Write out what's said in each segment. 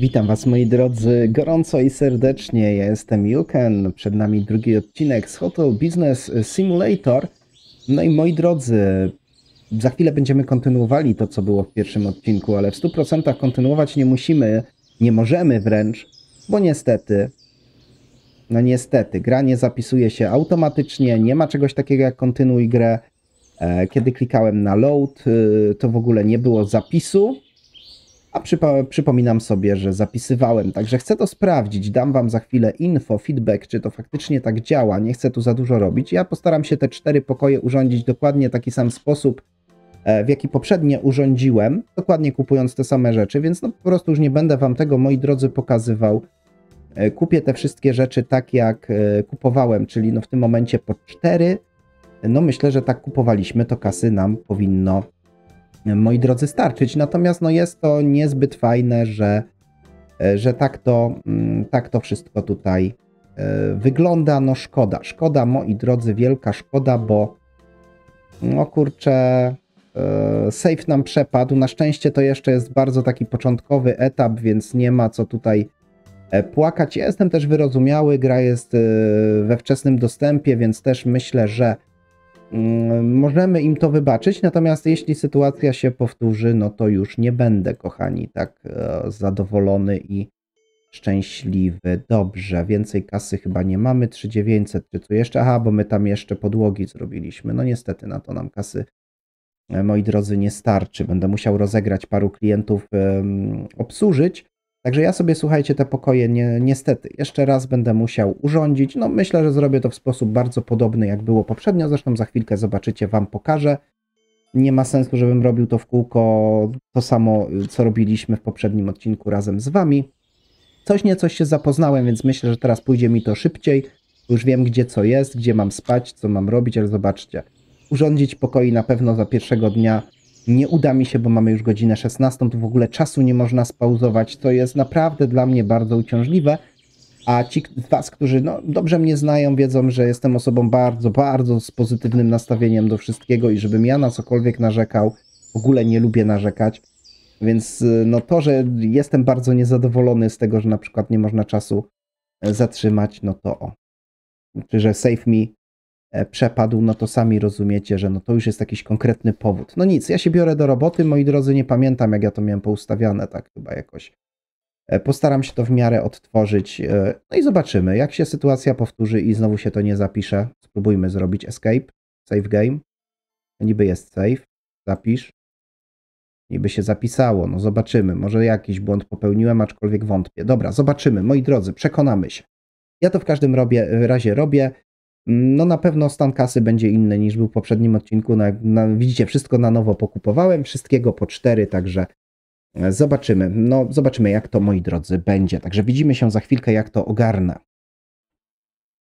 Witam Was, moi drodzy, gorąco i serdecznie. Ja jestem Juken, przed nami drugi odcinek z Hotel Business Simulator. No i moi drodzy, za chwilę będziemy kontynuowali to, co było w pierwszym odcinku, ale w 100% kontynuować nie musimy, nie możemy wręcz, bo niestety, no niestety, gra nie zapisuje się automatycznie, nie ma czegoś takiego jak kontynuuj grę. Kiedy klikałem na load, to w ogóle nie było zapisu. A przypominam sobie, że zapisywałem, także chcę to sprawdzić, dam Wam za chwilę info, feedback, czy to faktycznie tak działa, nie chcę tu za dużo robić. Ja postaram się te 4 pokoje urządzić dokładnie taki sam sposób, w jaki poprzednie urządziłem, dokładnie kupując te same rzeczy, więc no po prostu już nie będę Wam tego, moi drodzy, pokazywał. Kupię te wszystkie rzeczy tak, jak kupowałem, czyli no w tym momencie po 4, no myślę, że tak kupowaliśmy, to kasy nam powinno, moi drodzy, starczyć. Natomiast no jest to niezbyt fajne, że tak to wszystko tutaj wygląda. No szkoda, szkoda, moi drodzy, wielka szkoda, bo no kurczę, save nam przepadł. Na szczęście to jeszcze jest bardzo taki początkowy etap, więc nie ma co tutaj płakać. Ja jestem też wyrozumiały, gra jest we wczesnym dostępie, więc też myślę, że możemy im to wybaczyć, natomiast jeśli sytuacja się powtórzy, no to już nie będę, kochani, tak zadowolony i szczęśliwy. Dobrze, więcej kasy chyba nie mamy, 3900, czy co jeszcze? Aha, bo my tam jeszcze podłogi zrobiliśmy. No niestety na to nam kasy, moi drodzy, nie starczy. Będę musiał rozegrać, paru klientów obsłużyć. Także ja sobie, słuchajcie, te pokoje niestety jeszcze raz będę musiał urządzić. No myślę, że zrobię to w sposób bardzo podobny, jak było poprzednio. Zresztą za chwilkę zobaczycie, Wam pokażę. Nie ma sensu, żebym robił to w kółko, to samo, co robiliśmy w poprzednim odcinku razem z Wami. Coś się zapoznałem, więc myślę, że teraz pójdzie mi to szybciej. Już wiem, gdzie co jest, gdzie mam spać, co mam robić, ale zobaczcie. Urządzić pokoi na pewno za pierwszego dnia nie uda mi się, bo mamy już godzinę 16, tu w ogóle czasu nie można spauzować, to jest naprawdę dla mnie bardzo uciążliwe, a ci z Was, którzy no, dobrze mnie znają, wiedzą, że jestem osobą bardzo, bardzo z pozytywnym nastawieniem do wszystkiego i żebym ja na cokolwiek narzekał, w ogóle nie lubię narzekać, więc no to, że jestem bardzo niezadowolony z tego, że na przykład nie można czasu zatrzymać, no to o, czy że save me przepadł, no to sami rozumiecie, że no to już jest jakiś konkretny powód. No nic, ja się biorę do roboty, moi drodzy, nie pamiętam, jak ja to miałem poustawiane, tak chyba jakoś. Postaram się to w miarę odtworzyć, no i zobaczymy, jak się sytuacja powtórzy i znowu się to nie zapisze. Spróbujmy zrobić escape, save game, niby jest save, zapisz, niby się zapisało, no zobaczymy, może jakiś błąd popełniłem, aczkolwiek wątpię. Dobra, zobaczymy, moi drodzy, przekonamy się. Ja to w każdym razie robię. No na pewno stan kasy będzie inny niż był w poprzednim odcinku. Widzicie, wszystko na nowo pokupowałem, wszystkiego po 4, także zobaczymy. No zobaczymy, jak to, moi drodzy, będzie. Także widzimy się za chwilkę, jak to ogarnę.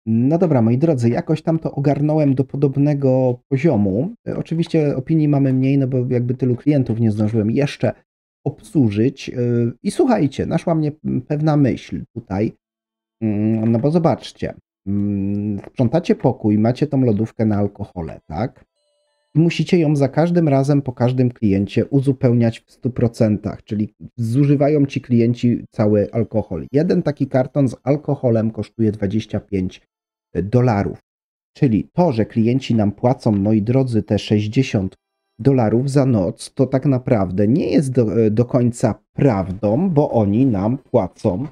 No dobra, moi drodzy, jakoś tam to ogarnąłem do podobnego poziomu. Oczywiście opinii mamy mniej, no bo jakby tylu klientów nie zdążyłem jeszcze obsłużyć. I słuchajcie, naszła mnie pewna myśl tutaj. No bo zobaczcie. Sprzątacie pokój, macie tą lodówkę na alkohole, tak? Musicie ją za każdym razem po każdym kliencie uzupełniać w 100%, czyli zużywają ci klienci cały alkohol. Jeden taki karton z alkoholem kosztuje $25. Czyli to, że klienci nam płacą, moi drodzy, te $60 za noc, to tak naprawdę nie jest do końca prawdą, bo oni nam płacą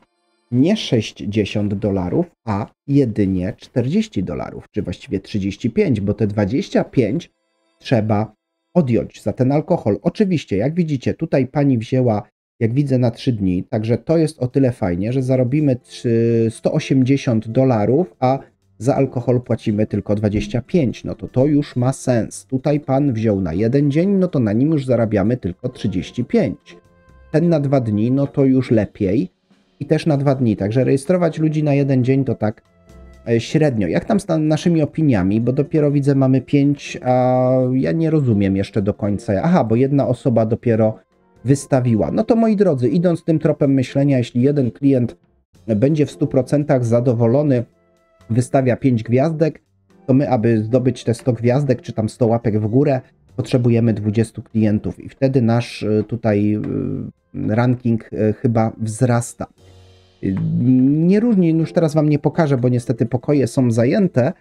nie $60, a jedynie $40, czy właściwie 35, bo te 25 trzeba odjąć za ten alkohol. Oczywiście, jak widzicie, tutaj pani wzięła, jak widzę, na 3 dni, także to jest o tyle fajnie, że zarobimy $180, a za alkohol płacimy tylko 25, no to już ma sens. Tutaj pan wziął na jeden dzień, no to na nim już zarabiamy tylko 35. Ten na 2 dni, no to już lepiej. I też na 2 dni, także rejestrować ludzi na jeden dzień to tak średnio. Jak tam z naszymi opiniami, bo dopiero widzę, mamy 5, a ja nie rozumiem jeszcze do końca. Aha, bo jedna osoba dopiero wystawiła. No to, moi drodzy, idąc tym tropem myślenia, jeśli jeden klient będzie w 100% zadowolony, wystawia 5 gwiazdek, to my, aby zdobyć te 100 gwiazdek, czy tam 100 łapek w górę, potrzebujemy 20 klientów i wtedy nasz tutaj ranking chyba wzrasta. Nie różni, już teraz Wam nie pokażę, bo niestety pokoje są zajęte.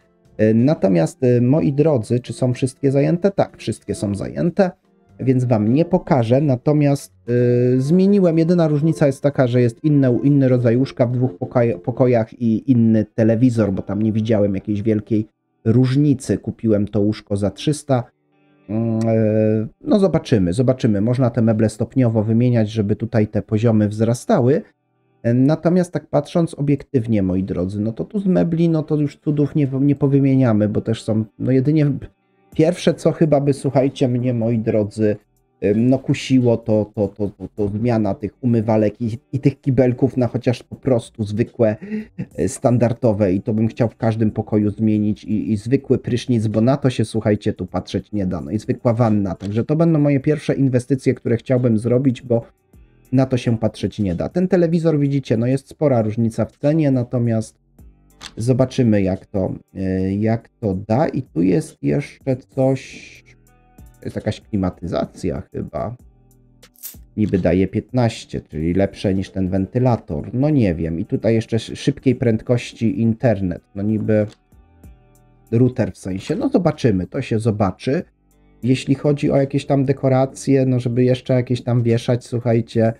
Natomiast, moi drodzy, czy są wszystkie zajęte? Tak, wszystkie są zajęte, więc Wam nie pokażę. Natomiast zmieniłem, jedyna różnica jest taka, że jest inny rodzaj łóżka w dwóch pokojach i inny telewizor, bo tam nie widziałem jakiejś wielkiej różnicy. Kupiłem to łóżko za 300. No zobaczymy. Można te meble stopniowo wymieniać, żeby tutaj te poziomy wzrastały. Natomiast tak patrząc obiektywnie, moi drodzy, no to tu z mebli, no to już cudów nie powymieniamy, bo też są, no jedynie pierwsze, co chyba by, słuchajcie, mnie, moi drodzy, no kusiło, to zmiana tych umywalek i tych kibelków na chociaż po prostu zwykłe, standardowe, i to bym chciał w każdym pokoju zmienić, i zwykły prysznic, bo na to się, słuchajcie, tu patrzeć nie da, no i zwykła wanna, także to będą moje pierwsze inwestycje, które chciałbym zrobić, bo na to się patrzeć nie da. Ten telewizor, widzicie, no jest spora różnica w cenie, natomiast zobaczymy, jak to da. I tu jest jeszcze coś, jest jakaś klimatyzacja chyba, niby daje 15, czyli lepsze niż ten wentylator, no nie wiem. I tutaj jeszcze szybkiej prędkości internet, no niby router w sensie, no zobaczymy, to się zobaczy. Jeśli chodzi o jakieś tam dekoracje, no żeby jeszcze jakieś tam wieszać, słuchajcie,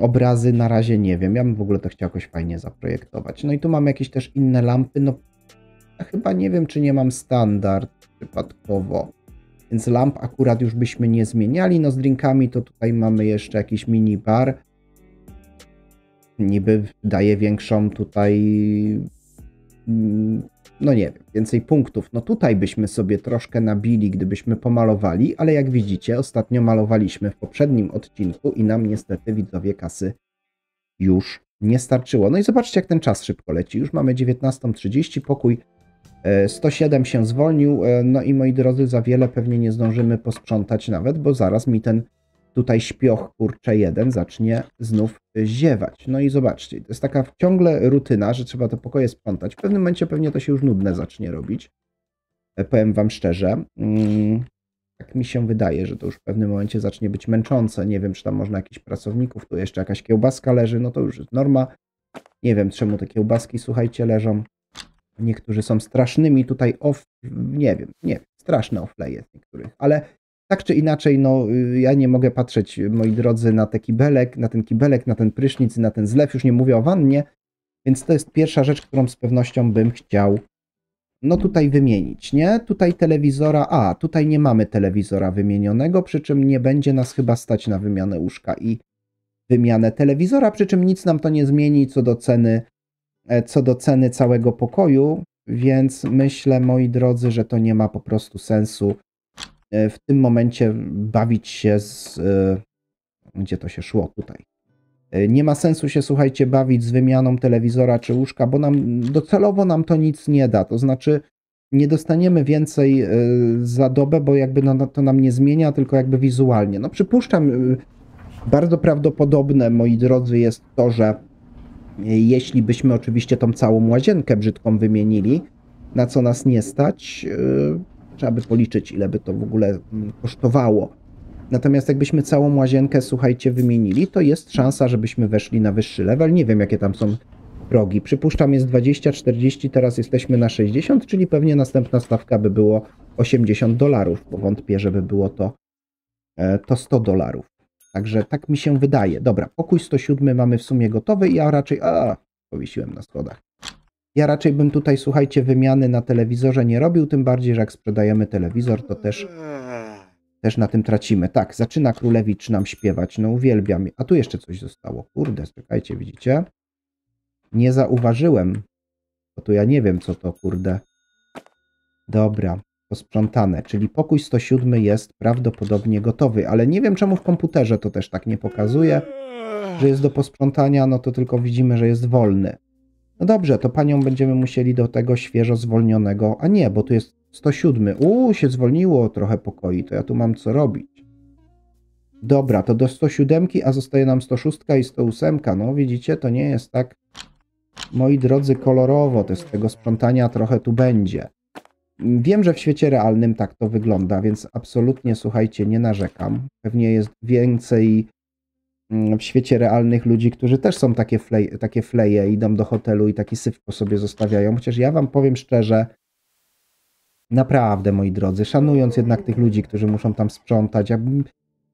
obrazy, na razie nie wiem. Ja bym w ogóle to chciał jakoś fajnie zaprojektować. No i tu mam jakieś też inne lampy, no ja chyba nie wiem, czy nie mam standard przypadkowo. Więc lamp akurat już byśmy nie zmieniali. No z drinkami to tutaj mamy jeszcze jakiś minibar. Niby daje większą tutaj... no nie wiem, więcej punktów. No tutaj byśmy sobie troszkę nabili, gdybyśmy pomalowali, ale jak widzicie, ostatnio malowaliśmy w poprzednim odcinku i nam niestety, widzowie, kasy już nie starczyło. No i zobaczcie, jak ten czas szybko leci. Już mamy 19:30, pokój 107 się zwolnił. No i, moi drodzy, za wiele pewnie nie zdążymy posprzątać nawet, bo zaraz mi ten tutaj śpioch, kurczę, jeden zacznie znów ziewać. No i zobaczcie, to jest taka ciągle rutyna, że trzeba te pokoje sprzątać. W pewnym momencie pewnie to się już nudne zacznie robić. Powiem Wam szczerze, tak mi się wydaje, że to już w pewnym momencie zacznie być męczące. Nie wiem, czy tam można jakichś pracowników, tu jeszcze jakaś kiełbaska leży, no to już jest norma. Nie wiem, czemu te kiełbaski, słuchajcie, leżą. Niektórzy są strasznymi tutaj nie wiem, straszne offleje niektórych, ale... tak czy inaczej, no ja nie mogę patrzeć, moi drodzy, na te kibelek, na ten prysznic, na ten zlew, już nie mówię o wannie, więc to jest pierwsza rzecz, którą z pewnością bym chciał, no tutaj wymienić, nie? Tutaj telewizora, tutaj nie mamy telewizora wymienionego, przy czym nie będzie nas chyba stać na wymianę łóżka i wymianę telewizora, przy czym nic nam to nie zmieni co do ceny całego pokoju, więc myślę, moi drodzy, że to nie ma po prostu sensu w tym momencie bawić się z... gdzie to się szło? Tutaj. Nie ma sensu się, słuchajcie, bawić z wymianą telewizora czy łóżka, bo nam docelowo nam to nic nie da. To znaczy nie dostaniemy więcej za dobę, bo jakby to nam nie zmienia, tylko jakby wizualnie. No przypuszczam, bardzo prawdopodobne, moi drodzy, jest to, że jeśli byśmy oczywiście tą całą łazienkę brzydką wymienili, na co nas nie stać... trzeba by policzyć, ile by to w ogóle kosztowało. Natomiast jakbyśmy całą łazienkę, słuchajcie, wymienili, to jest szansa, żebyśmy weszli na wyższy level. Nie wiem, jakie tam są progi. Przypuszczam, jest 20, 40, teraz jesteśmy na 60, czyli pewnie następna stawka by było $80, bo wątpię, żeby było to $100. Także tak mi się wydaje. Dobra, pokój 107 mamy w sumie gotowy i ja raczej... powiesiłem na schodach. Ja raczej bym tutaj, słuchajcie, wymiany na telewizorze nie robił, tym bardziej, że jak sprzedajemy telewizor, to też na tym tracimy. Tak, zaczyna Królewicz nam śpiewać, no uwielbiam. A tu jeszcze coś zostało, kurde, czekajcie, widzicie? Nie zauważyłem, bo tu ja nie wiem, co to, kurde. Dobra, posprzątane, czyli pokój 107 jest prawdopodobnie gotowy, ale nie wiem, czemu w komputerze to też tak nie pokazuje, że jest do posprzątania, no to tylko widzimy, że jest wolny. No dobrze, to panią będziemy musieli do tego świeżo zwolnionego... A nie, bo tu jest 107. Się zwolniło trochę pokoi, to ja tu mam co robić. Dobra, to do 107, a zostaje nam 106 i 108. No widzicie, to nie jest tak, moi drodzy, kolorowo. To z tego sprzątania trochę tu będzie. Wiem, że w świecie realnym tak to wygląda, więc absolutnie, słuchajcie, nie narzekam. Pewnie jest więcej... w świecie realnych ludzi, którzy też są takie fleje, idą do hotelu i taki syfko sobie zostawiają. Chociaż ja wam powiem szczerze, naprawdę, moi drodzy, szanując jednak tych ludzi, którzy muszą tam sprzątać,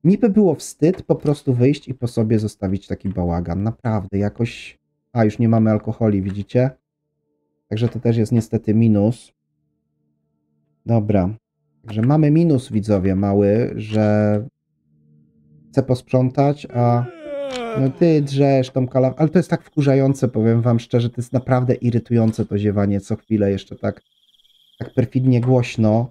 mi by było wstyd po prostu wyjść i po sobie zostawić taki bałagan. Naprawdę, jakoś... A, już nie mamy alkoholi, widzicie? Także to też jest niestety minus. Dobra. Także mamy minus, widzowie, mały, że... Chcę posprzątać, a... No ty drzesz tą kalawę. Ale to jest tak wkurzające, powiem wam szczerze. To jest naprawdę irytujące to ziewanie co chwilę jeszcze tak... Tak perfidnie głośno.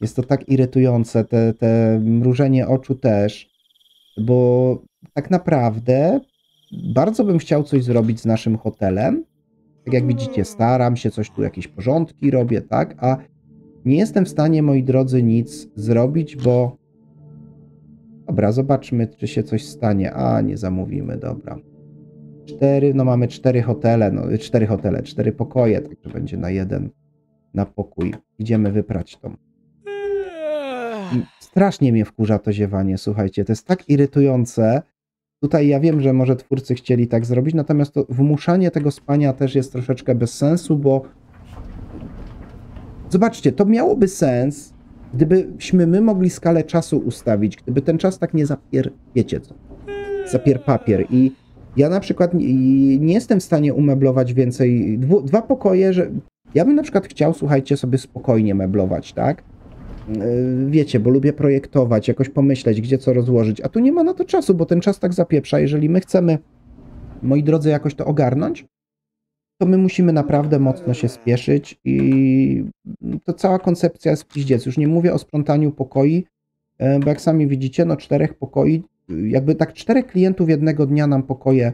Jest to tak irytujące, te mrużenie oczu też, bo tak naprawdę bardzo bym chciał coś zrobić z naszym hotelem. Tak jak widzicie, staram się, coś tu, jakieś porządki robię, tak? A nie jestem w stanie, moi drodzy, nic zrobić, bo... Dobra, zobaczmy, czy się coś stanie. A, nie zamówimy, dobra. Mamy cztery pokoje, także będzie na jeden na pokój. Idziemy wyprać tą. Strasznie mnie wkurza to ziewanie, słuchajcie, to jest tak irytujące. Tutaj ja wiem, że może twórcy chcieli tak zrobić, natomiast to wmuszanie tego spania też jest troszeczkę bez sensu, bo zobaczcie, to miałoby sens, gdybyśmy my mogli skalę czasu ustawić, gdyby ten czas tak nie zapier papier. I ja na przykład nie jestem w stanie umeblować więcej, dwa pokoje, że ja bym na przykład chciał, słuchajcie, sobie spokojnie meblować, tak? Wiecie, bo lubię projektować, jakoś pomyśleć, gdzie co rozłożyć, a tu nie ma na to czasu, bo ten czas tak zapieprza. Jeżeli my chcemy, moi drodzy, jakoś to ogarnąć, to my musimy naprawdę mocno się spieszyć i to cała koncepcja jest piździec. Już nie mówię o sprzątaniu pokoi, bo jak sami widzicie, no 4 pokoi, jakby tak 4 klientów jednego dnia nam pokoje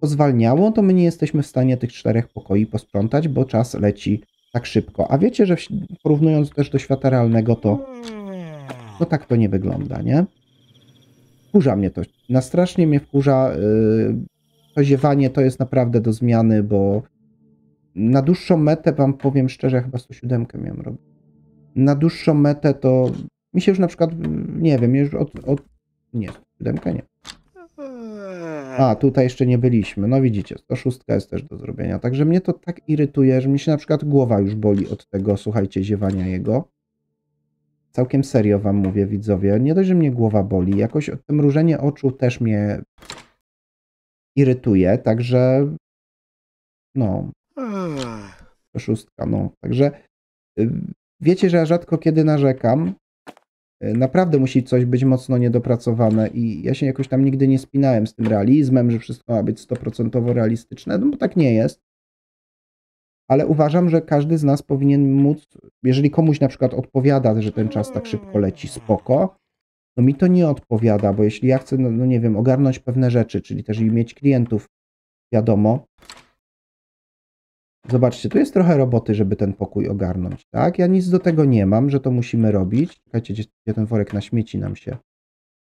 pozwalniało, to my nie jesteśmy w stanie tych 4 pokoi posprzątać, bo czas leci tak szybko. A wiecie, że porównując też do świata realnego, to tak to nie wygląda, nie? Wkurza mnie to. Strasznie mnie wkurza. To ziewanie to jest naprawdę do zmiany, bo na dłuższą metę wam powiem szczerze, chyba 107 miałem robić. Na dłuższą metę to mi się już na przykład, nie wiem, już nie, 107 nie. A, tutaj jeszcze nie byliśmy. No widzicie, 106 jest też do zrobienia. Także mnie to tak irytuje, że mi się na przykład głowa już boli od tego, słuchajcie, ziewania jego. Całkiem serio wam mówię, widzowie. Nie dość, że mnie głowa boli. Jakoś to mrużenie oczu też mnie irytuje. Także... No. 106, no. Także wiecie, że ja rzadko kiedy narzekam. Naprawdę musi coś być mocno niedopracowane i ja się jakoś tam nigdy nie spinałem z tym realizmem, że wszystko ma być 100% realistyczne, no bo tak nie jest. Ale uważam, że każdy z nas powinien móc, jeżeli komuś na przykład odpowiada, że ten czas tak szybko leci, spoko, no mi to nie odpowiada, bo jeśli ja chcę, no nie wiem, ogarnąć pewne rzeczy, czyli też i mieć klientów, wiadomo. Zobaczcie, tu jest trochę roboty, żeby ten pokój ogarnąć, tak? Ja nic do tego nie mam, że to musimy robić. Czekajcie, gdzie ten worek na śmieci nam się...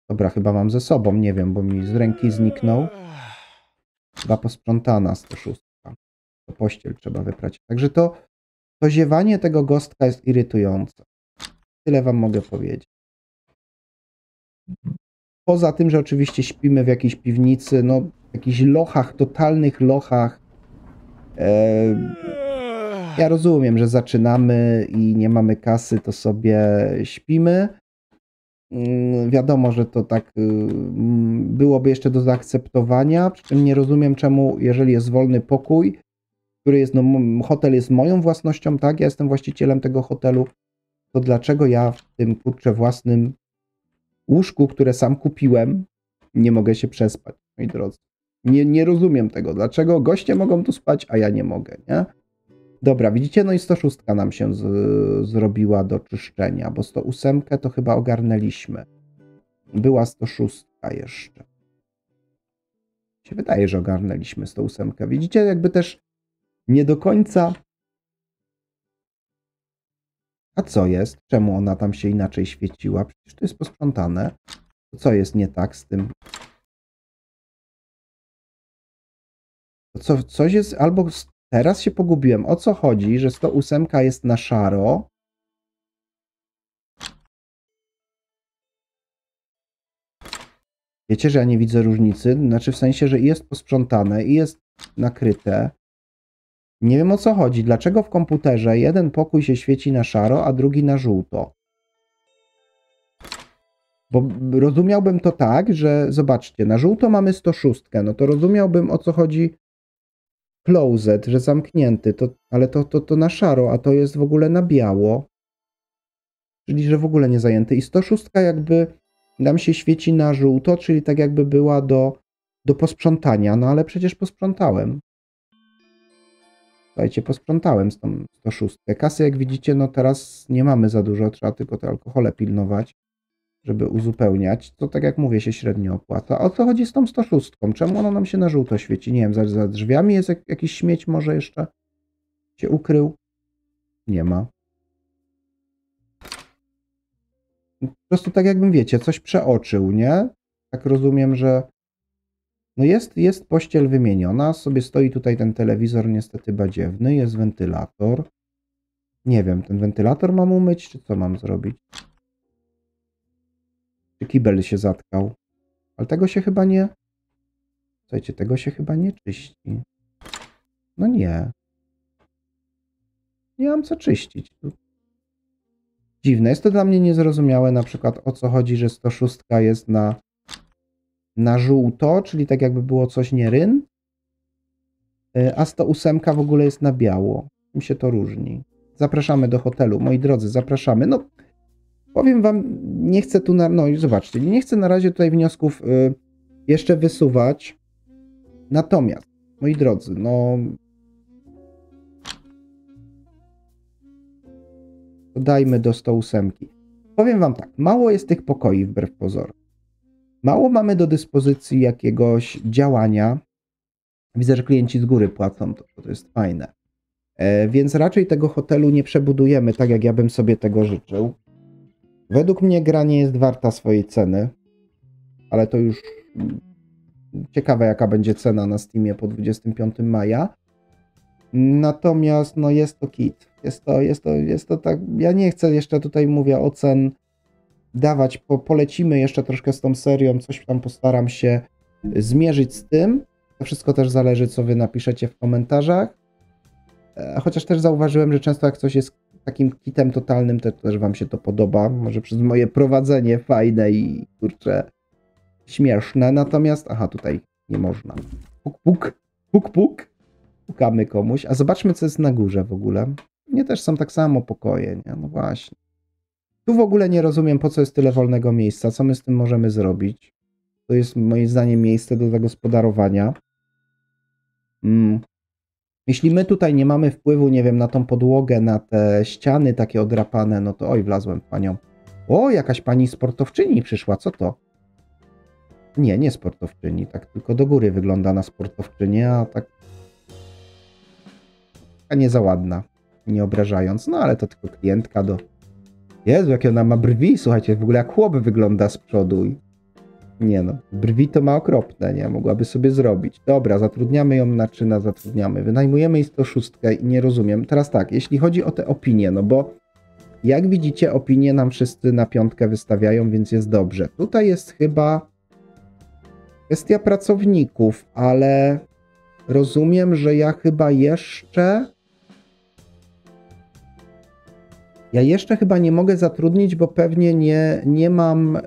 Dobra, chyba mam ze sobą, nie wiem, bo mi z ręki zniknął. Chyba posprzątana 106. To pościel trzeba wyprać. Także to ziewanie tego gostka jest irytujące. Tyle wam mogę powiedzieć. Poza tym, że oczywiście śpimy w jakiejś piwnicy, no w jakichś lochach, totalnych lochach. Ja rozumiem, że zaczynamy i nie mamy kasy, to sobie śpimy. Wiadomo, że to tak byłoby jeszcze do zaakceptowania, przy czym nie rozumiem czemu, jeżeli jest wolny pokój, który jest, no hotel jest moją własnością, tak, ja jestem właścicielem tego hotelu, to dlaczego ja w tym, kurczę, własnym łóżku, które sam kupiłem, nie mogę się przespać, moi drodzy. Nie rozumiem tego, dlaczego goście mogą tu spać, a ja nie mogę, nie? Dobra, widzicie, no i 106 nam się zrobiła do czyszczenia, bo 108 to chyba ogarnęliśmy. Była 106 jeszcze. Mi się wydaje, że ogarnęliśmy 108. Widzicie, jakby też nie do końca... A co jest? Czemu ona tam się inaczej świeciła? Przecież to jest posprzątane. To co jest nie tak z tym... Coś jest, albo teraz się pogubiłem. O co chodzi, że 108 jest na szaro? Wiecie, że ja nie widzę różnicy? Znaczy w sensie, że jest posprzątane i jest nakryte. Nie wiem, o co chodzi. Dlaczego w komputerze jeden pokój się świeci na szaro, a drugi na żółto? Bo rozumiałbym to tak, że zobaczcie, na żółto mamy 106, no to rozumiałbym, o co chodzi closet, że zamknięty, to, ale to na szaro, a to jest w ogóle na biało. Czyli, że w ogóle nie zajęty. I 106 jakby nam się świeci na żółto, czyli tak jakby była do posprzątania, no ale przecież posprzątałem. Słuchajcie, posprzątałem z tą 106. Kasy, jak widzicie, no teraz nie mamy za dużo, trzeba tylko te alkohole pilnować, żeby uzupełniać. To tak jak mówię, się średnio opłaca. O co chodzi z tą 106? Czemu ona nam się na żółto świeci? Nie wiem, za drzwiami jest jakiś śmieć, może jeszcze się ukrył? Nie ma. Po prostu tak jakbym, wiecie, coś przeoczył, nie? Tak rozumiem, że... No jest pościel wymieniona, sobie stoi tutaj ten telewizor niestety badziewny, jest wentylator. Nie wiem, ten wentylator mam umyć, czy co mam zrobić? Czy kibel się zatkał? Ale tego się chyba nie... Słuchajcie, tego się chyba nie czyści. No nie. Nie mam co czyścić. Dziwne, jest to dla mnie niezrozumiałe, na przykład o co chodzi, że 106 jest na żółto, czyli tak jakby było coś nieryn, a 108 w ogóle jest na biało. Czym się to różni? Zapraszamy do hotelu, moi drodzy, zapraszamy. No, powiem wam, nie chcę tu, no i zobaczcie, nie chcę na razie tutaj wniosków jeszcze wysuwać. Natomiast, moi drodzy, no... Dodajmy do 108. Powiem wam tak, mało jest tych pokoi wbrew pozorom. Mało mamy do dyspozycji jakiegoś działania. Widzę, że klienci z góry płacą, to jest fajne. Więc raczej tego hotelu nie przebudujemy tak, jak ja bym sobie tego życzył. Według mnie gra nie jest warta swojej ceny, ale to już ciekawe, jaka będzie cena na Steamie po 25 maja. Natomiast no jest to kit. Jest to tak, ja nie chcę jeszcze tutaj, mówię, ocen dawać, polecimy jeszcze troszkę z tą serią, coś tam postaram się zmierzyć z tym. To wszystko też zależy, co wy napiszecie w komentarzach. Chociaż też zauważyłem, że często jak coś jest takim kitem totalnym, to też wam się to podoba. Może przez moje prowadzenie fajne i kurczę śmieszne. Natomiast, aha, tutaj nie można. Puk, puk, puk, puk. Pukamy komuś, a zobaczmy, co jest na górze w ogóle. Nie też są tak samo pokoje, nie? No właśnie. Tu w ogóle nie rozumiem, po co jest tyle wolnego miejsca, co my z tym możemy zrobić. To jest moim zdaniem miejsce do zagospodarowania. Jeśli my tutaj nie mamy wpływu, nie wiem, na tą podłogę, na te ściany takie odrapane, no to oj, wlazłem w panią. O, jakaś pani sportowczyni przyszła, co to? Nie, nie sportowczyni, tak tylko do góry wygląda na sportowczynię, a tak... A nie za ładna, nie obrażając, no ale to tylko klientka do... Jezu, jakie ona ma brwi, słuchajcie, w ogóle jak chłop wygląda z przodu. Nie no, brwi to ma okropne, nie? Mogłaby sobie zrobić. Dobra, zatrudniamy ją na czyna, zatrudniamy. Wynajmujemy jej 106 i nie rozumiem. Teraz tak, jeśli chodzi o te opinie, no bo jak widzicie, opinie nam wszyscy na 5 wystawiają, więc jest dobrze. Tutaj jest chyba kwestia pracowników, ale rozumiem, że ja chyba jeszcze... Ja jeszcze chyba nie mogę zatrudnić, bo pewnie nie mam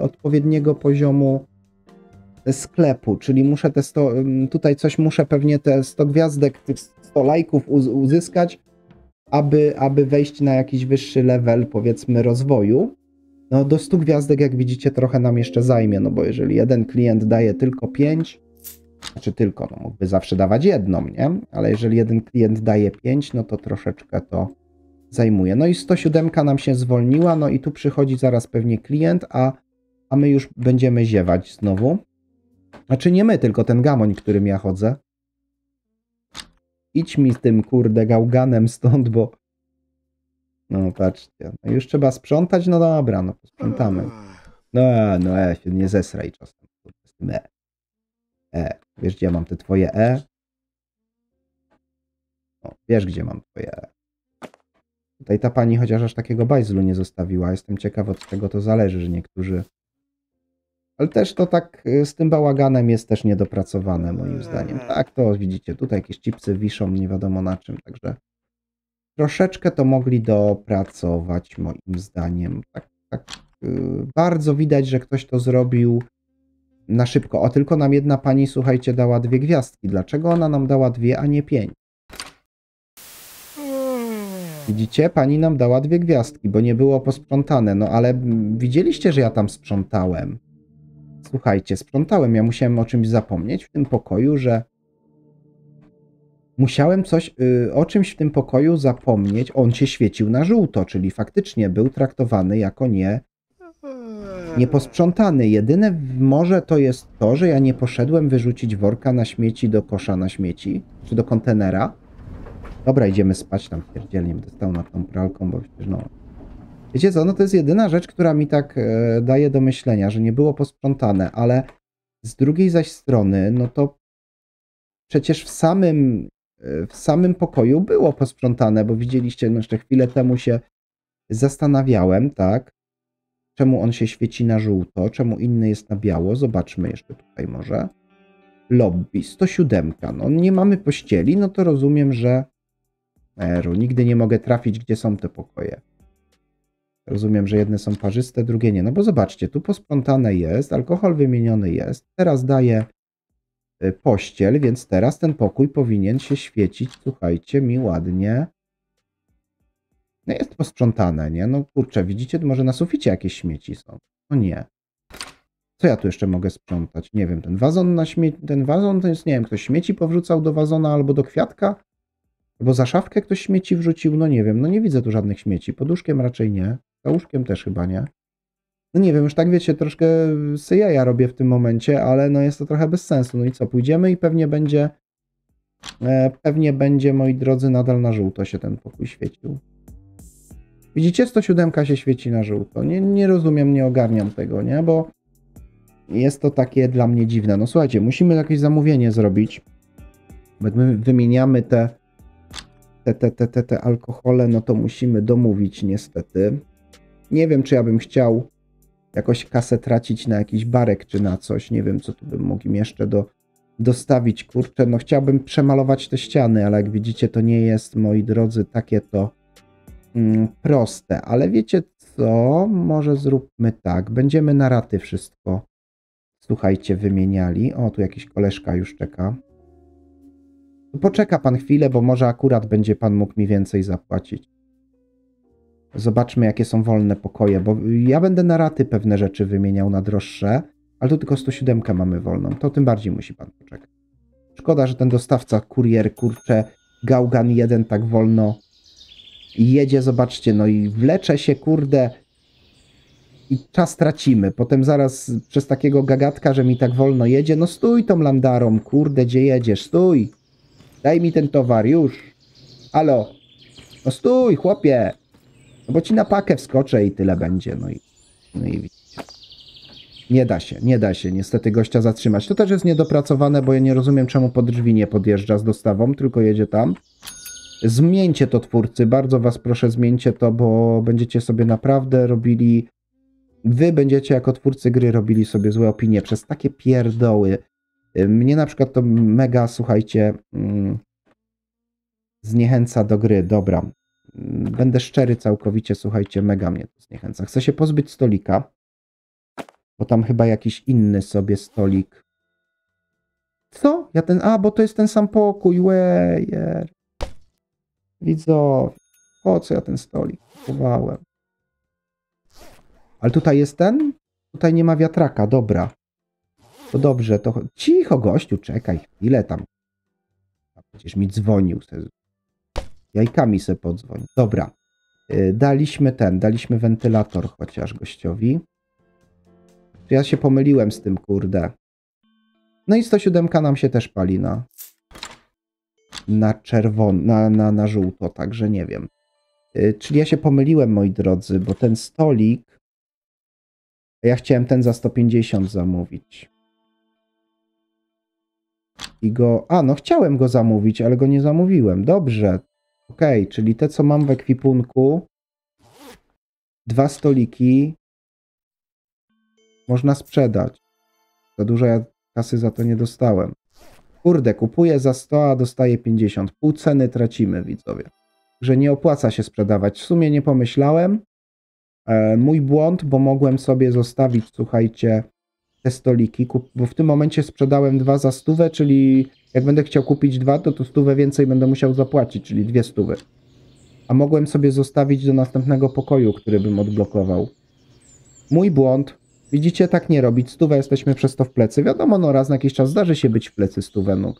odpowiedniego poziomu sklepu, czyli muszę te 100, tutaj coś muszę pewnie te 100 gwiazdek, tych 100 lajków uzyskać, aby wejść na jakiś wyższy level, powiedzmy, rozwoju. No do 100 gwiazdek, jak widzicie, trochę nam jeszcze zajmie, no bo jeżeli jeden klient daje tylko 5, znaczy tylko, no mógłby zawsze dawać jedną, nie? Ale jeżeli jeden klient daje 5, no to troszeczkę to zajmuje. No i 107 nam się zwolniła, no i tu przychodzi zaraz pewnie klient, a my już będziemy ziewać znowu. Znaczy nie my, tylko ten gamoń, którym ja chodzę. Idź mi z tym, kurde, gałganem stąd, bo... No patrzcie, no już trzeba sprzątać, no dobra, no posprzątamy. No się nie zesraj czasem. Wiesz, gdzie mam te twoje e? O, wiesz, gdzie mam twoje e. Tutaj ta pani chociaż aż takiego bajzlu nie zostawiła. Jestem ciekaw, od czego to zależy, że niektórzy Ale też to tak z tym bałaganem jest też niedopracowane moim zdaniem. Tak, to widzicie, tutaj jakieś chipsy wiszą, nie wiadomo na czym, także troszeczkę to mogli dopracować moim zdaniem. Tak bardzo widać, że ktoś to zrobił na szybko. O, tylko nam jedna pani, słuchajcie, dała 2 gwiazdki. Dlaczego ona nam dała 2, a nie 5? Widzicie? Pani nam dała 2 gwiazdki, bo nie było posprzątane. No ale widzieliście, że ja tam sprzątałem. Słuchajcie, sprzątałem. Ja musiałem o czymś zapomnieć w tym pokoju, że... Musiałem coś o czymś w tym pokoju zapomnieć. On się świecił na żółto, czyli faktycznie był traktowany jako nieposprzątany. Jedyne może to jest to, że ja nie poszedłem wyrzucić worka na śmieci do kosza na śmieci, czy do kontenera. Dobra, idziemy spać tam pierdzielnie, będę stał nad tą pralką, bo przecież no... Wiecie co, no to jest jedyna rzecz, która mi tak daje do myślenia, że nie było posprzątane, ale z drugiej zaś strony, no to przecież w samym pokoju było posprzątane, bo widzieliście, no jeszcze chwilę temu się zastanawiałem, tak? Czemu on się świeci na żółto, czemu inny jest na biało? Zobaczmy jeszcze tutaj może. Lobby, 107. No nie mamy pościeli, no to rozumiem, że... Eru, nigdy nie mogę trafić, gdzie są te pokoje. Rozumiem, że jedne są parzyste, drugie nie. No bo zobaczcie, tu posprzątane jest, alkohol wymieniony jest. Teraz daję pościel, więc teraz ten pokój powinien się świecić, słuchajcie, mi ładnie. No jest posprzątane, nie? No kurczę, widzicie, może na suficie jakieś śmieci są. No nie. Co ja tu jeszcze mogę sprzątać? Nie wiem, ten wazon to jest, nie wiem, ktoś śmieci powrzucał do wazona albo do kwiatka? Albo za szafkę ktoś śmieci wrzucił? No nie wiem, no nie widzę tu żadnych śmieci. Pod łóżkiem raczej nie, za łóżkiem też chyba nie. No nie wiem, już tak wiecie, troszkę syja ja robię w tym momencie, ale no jest to trochę bez sensu. No i co, pójdziemy i pewnie będzie, moi drodzy, nadal na żółto się ten pokój świecił. Widzicie, 107 się świeci na żółto. Nie rozumiem, nie ogarniam tego, nie? Bo jest to takie dla mnie dziwne. No słuchajcie, musimy jakieś zamówienie zrobić. My wymieniamy te alkohole, no to musimy domówić niestety. Nie wiem, czy ja bym chciał jakoś kasę tracić na jakiś barek czy na coś. Nie wiem, co tu bym mógł jeszcze dostawić. Kurczę, no chciałbym przemalować te ściany, ale jak widzicie, to nie jest, moi drodzy, takie to proste. Ale wiecie co? Może zróbmy tak. Będziemy na raty wszystko, słuchajcie, wymieniali. O, tu jakiś koleżka już czeka. Poczeka pan chwilę, bo może akurat będzie pan mógł mi więcej zapłacić. Zobaczmy, jakie są wolne pokoje, bo ja będę na raty pewne rzeczy wymieniał na droższe, ale tu tylko 107 mamy wolną, to tym bardziej musi pan poczekać. Szkoda, że ten dostawca, kurier, kurczę, gałgan jeden tak wolno jedzie, zobaczcie, no i wlecze się, kurde, i czas tracimy. Potem zaraz przez takiego gagatka, że mi tak wolno jedzie, no stój tą landarą, kurde, gdzie jedziesz, stój, daj mi ten towar, już, alo, no stój, chłopie. No bo ci na pakę wskoczę i tyle będzie, no i widzicie. Nie da się niestety gościa zatrzymać. To też jest niedopracowane, bo ja nie rozumiem, czemu pod drzwi nie podjeżdża z dostawą, tylko jedzie tam. Zmieńcie to, twórcy, bardzo was proszę, zmieńcie to, bo będziecie sobie naprawdę robili... Wy będziecie jako twórcy gry robili sobie złe opinie przez takie pierdoły. Mnie na przykład to mega, słuchajcie, zniechęca do gry, dobra. Będę szczery całkowicie, słuchajcie, mega mnie to zniechęca. Chcę się pozbyć stolika, bo tam chyba jakiś inny sobie stolik. Co? Ja ten... A, bo to jest ten sam pokój, wejer. Widzę, po co ja ten stolik kupowałem? Ale tutaj jest ten? Tutaj nie ma wiatraka, dobra. To dobrze, to... Cicho, gościu, czekaj, chwilę tam. A przecież mi dzwonił, jajkami se podzwoń. Dobra. Daliśmy wentylator chociaż gościowi. Ja się pomyliłem z tym, kurde. No i 107 nam się też pali na czerwono, na żółto, także nie wiem. Czyli ja się pomyliłem, moi drodzy, bo ten stolik... Ja chciałem ten za 150 zamówić. I go... A, no chciałem go zamówić, ale go nie zamówiłem. Dobrze. Okej, czyli te, co mam w ekwipunku, 2 stoliki można sprzedać. Za dużo ja kasy za to nie dostałem. Kurde, kupuję za 100, a dostaję 50. Pół ceny tracimy, widzowie. Że nie opłaca się sprzedawać. W sumie nie pomyślałem. Mój błąd, bo mogłem sobie zostawić, słuchajcie, te stoliki. Bo w tym momencie sprzedałem 2 za 100, czyli jak będę chciał kupić 2, to 100 więcej będę musiał zapłacić, czyli 2 stówy. A mogłem sobie zostawić do następnego pokoju, który bym odblokował. Mój błąd. Widzicie, tak nie robić. 100 jesteśmy przez to w plecy. Wiadomo, no raz na jakiś czas zdarzy się być w plecy 100. No.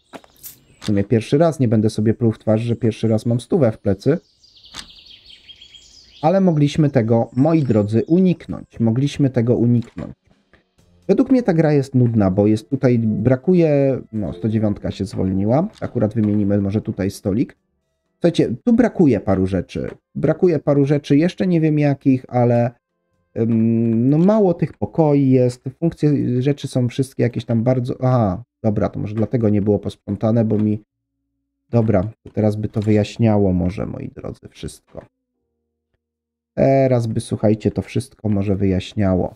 W sumie pierwszy raz nie będę sobie pluł w twarz, że pierwszy raz mam 100 w plecy. Ale mogliśmy tego, moi drodzy, uniknąć. Mogliśmy tego uniknąć. Według mnie ta gra jest nudna, bo jest tutaj, brakuje... No, 109 się zwolniła. Akurat wymienimy może tutaj stolik. Słuchajcie, tu brakuje paru rzeczy. Brakuje paru rzeczy, jeszcze nie wiem jakich, ale... No mało tych pokoi jest, funkcje, rzeczy są wszystkie jakieś tam bardzo... A, dobra, to może dlatego nie było posprzątane, bo mi... Dobra, teraz by to wyjaśniało może, moi drodzy, wszystko. Teraz by, słuchajcie, to wszystko może wyjaśniało.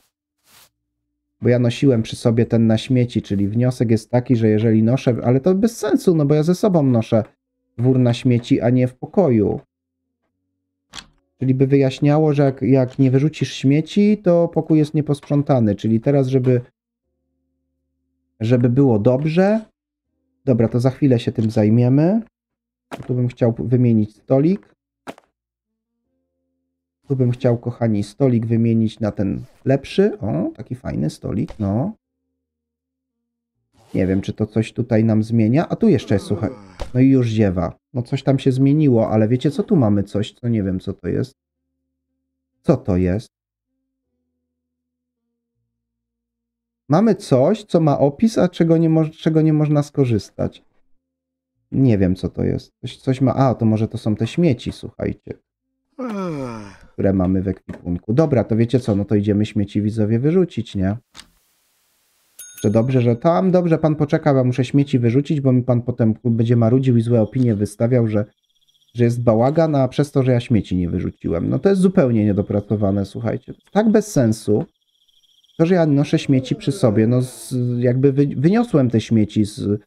Bo ja nosiłem przy sobie ten na śmieci, czyli wniosek jest taki, że jeżeli noszę... Ale to bez sensu, no bo ja ze sobą noszę wór na śmieci, a nie w pokoju. Czyli by wyjaśniało, że jak nie wyrzucisz śmieci, to pokój jest nieposprzątany. Czyli teraz, żeby było dobrze... Dobra, to za chwilę się tym zajmiemy. Tu bym chciał wymienić stolik. Tu bym chciał, kochani, stolik wymienić na ten lepszy. O, taki fajny stolik, no. Nie wiem, czy to coś tutaj nam zmienia. A tu jeszcze jest, słuchaj. No i już ziewa. No coś tam się zmieniło, ale wiecie co? Tu mamy coś, co nie wiem, co to jest. Co to jest? Mamy coś, co ma opis, a czego nie można skorzystać. Nie wiem, co to jest. Coś ma... A, to może to są te śmieci, słuchajcie. Które mamy w ekwipunku. Dobra, to wiecie co? No to idziemy śmieci, widzowie, wyrzucić, nie? Dobrze, że tam, dobrze, pan poczeka, bo muszę śmieci wyrzucić, bo mi pan potem będzie marudził i złe opinie wystawiał, że jest bałagan, a przez to, że ja śmieci nie wyrzuciłem. No to jest zupełnie niedopracowane, słuchajcie. Tak bez sensu, to, że ja noszę śmieci przy sobie, no jakby wyniosłem te śmieci z...